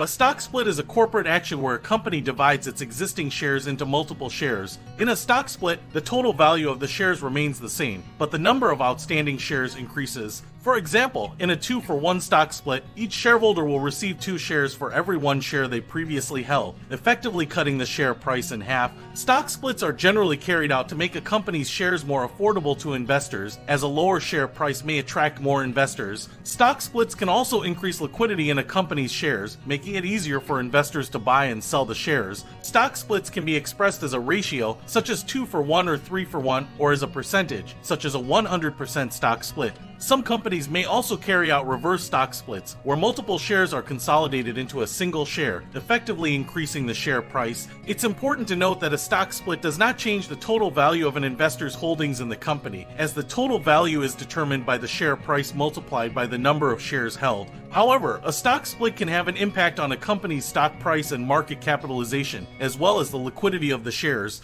A stock split is a corporate action where a company divides its existing shares into multiple shares. In a stock split, the total value of the shares remains the same, but the number of outstanding shares increases. For example, in a 2-for-1 stock split, each shareholder will receive 2 shares for every 1 share they previously held, effectively cutting the share price in half. Stock splits are generally carried out to make a company's shares more affordable to investors, as a lower share price may attract more investors. Stock splits can also increase liquidity in a company's shares, making it easier for investors to buy and sell the shares. Stock splits can be expressed as a ratio, such as 2-for-1 or 3-for-1, or as a percentage, such as a 100% stock split. Some companies may also carry out reverse stock splits, where multiple shares are consolidated into a single share, effectively increasing the share price. It's important to note that a stock split does not change the total value of an investor's holdings in the company, as the total value is determined by the share price multiplied by the number of shares held. However, a stock split can have an impact on a company's stock price and market capitalization, as well as the liquidity of the shares.